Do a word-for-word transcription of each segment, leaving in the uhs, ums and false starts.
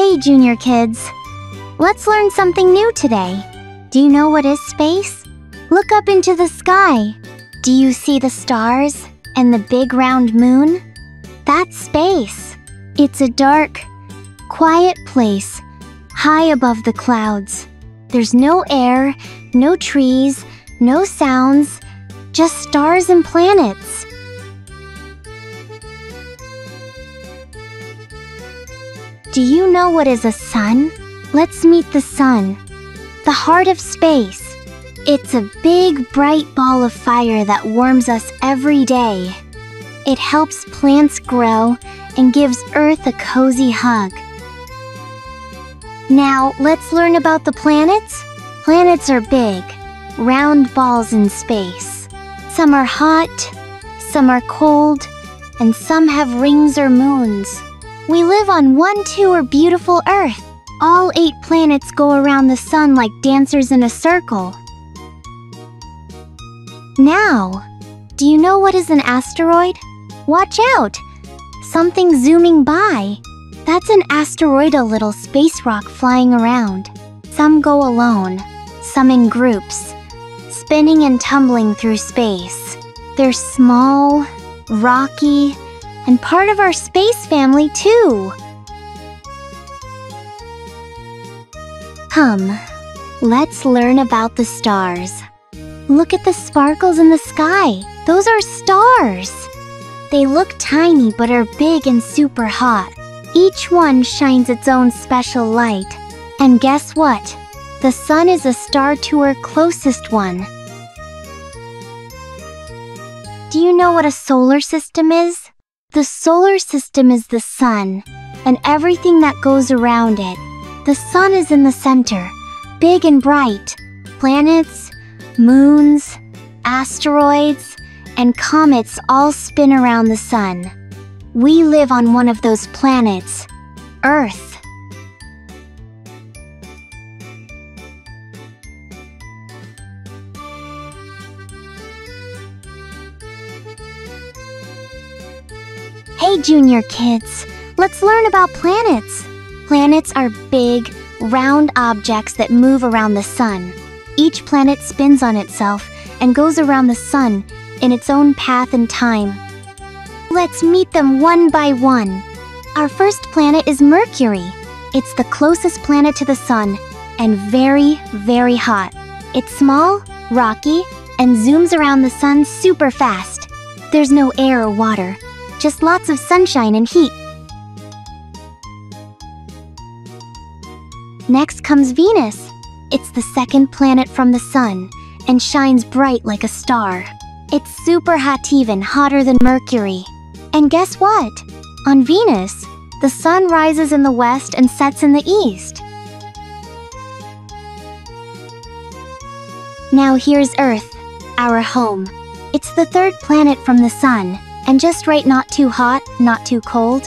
Hey Junior Kids! Let's learn something new today. Do you know what is space? Look up into the sky. Do you see the stars and the big round moon? That's space. It's a dark, quiet place, high above the clouds. There's no air, no trees, no sounds, just stars and planets. Do you know what is a sun? Let's meet the sun, the heart of space. It's a big, bright ball of fire that warms us every day. It helps plants grow and gives Earth a cozy hug. Now, let's learn about the planets. Planets are big, round balls in space. Some are hot, some are cold, and some have rings or moons. We live on one tour beautiful Earth. All eight planets go around the sun like dancers in a circle. Now, do you know what is an asteroid? Watch out! Something zooming by. That's an asteroid, a little space rock flying around. Some go alone, some in groups, spinning and tumbling through space. They're small, rocky, and part of our space family too. Come, let's learn about the stars. Look at the sparkles in the sky. Those are stars. They look tiny but are big and super hot. Each one shines its own special light. And guess what? The sun is a star to our closest one. Do you know what a solar system is? The solar system is the sun, and everything that goes around it. The sun is in the center, big and bright. Planets, moons, asteroids, and comets all spin around the sun. We live on one of those planets, Earth. Hey Junior Kids, let's learn about planets. Planets are big, round objects that move around the sun. Each planet spins on itself and goes around the sun in its own path and time. Let's meet them one by one. Our first planet is Mercury. It's the closest planet to the sun and very, very hot. It's small, rocky, and zooms around the sun super fast. There's no air or water, just lots of sunshine and heat. Next comes Venus. It's the second planet from the sun and shines bright like a star. It's super hot, even hotter than Mercury. And guess what? On Venus, the sun rises in the west and sets in the east. Now here's Earth, our home. It's the third planet from the sun, and just right, not too hot, not too cold.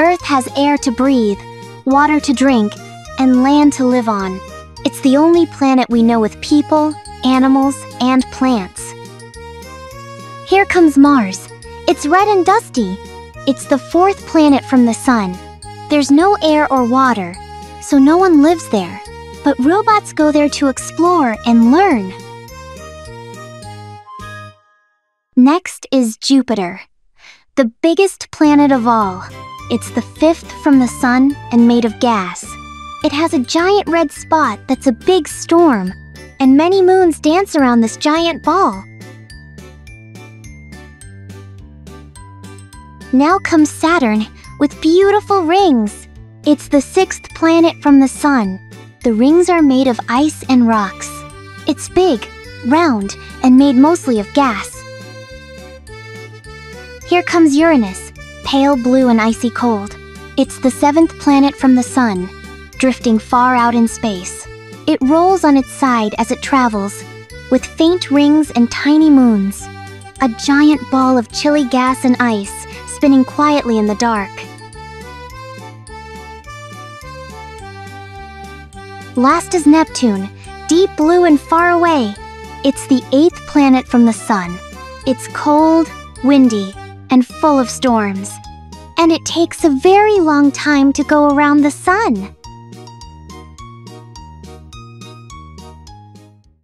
Earth has air to breathe, water to drink, and land to live on. It's the only planet we know with people, animals, and plants. Here comes Mars. It's red and dusty. It's the fourth planet from the sun. There's no air or water, so no one lives there. But robots go there to explore and learn. Next is Jupiter, the biggest planet of all. It's the fifth from the sun and made of gas. It has a giant red spot that's a big storm, and many moons dance around this giant ball. Now comes Saturn with beautiful rings. It's the sixth planet from the sun. The rings are made of ice and rocks. It's big, round, and made mostly of gas. Here comes Uranus, pale blue and icy cold. It's the seventh planet from the sun, drifting far out in space. It rolls on its side as it travels, with faint rings and tiny moons. A giant ball of chilly gas and ice, spinning quietly in the dark. Last is Neptune, deep blue and far away. It's the eighth planet from the sun. It's cold, windy, and full of storms. and it takes a very long time to go around the sun.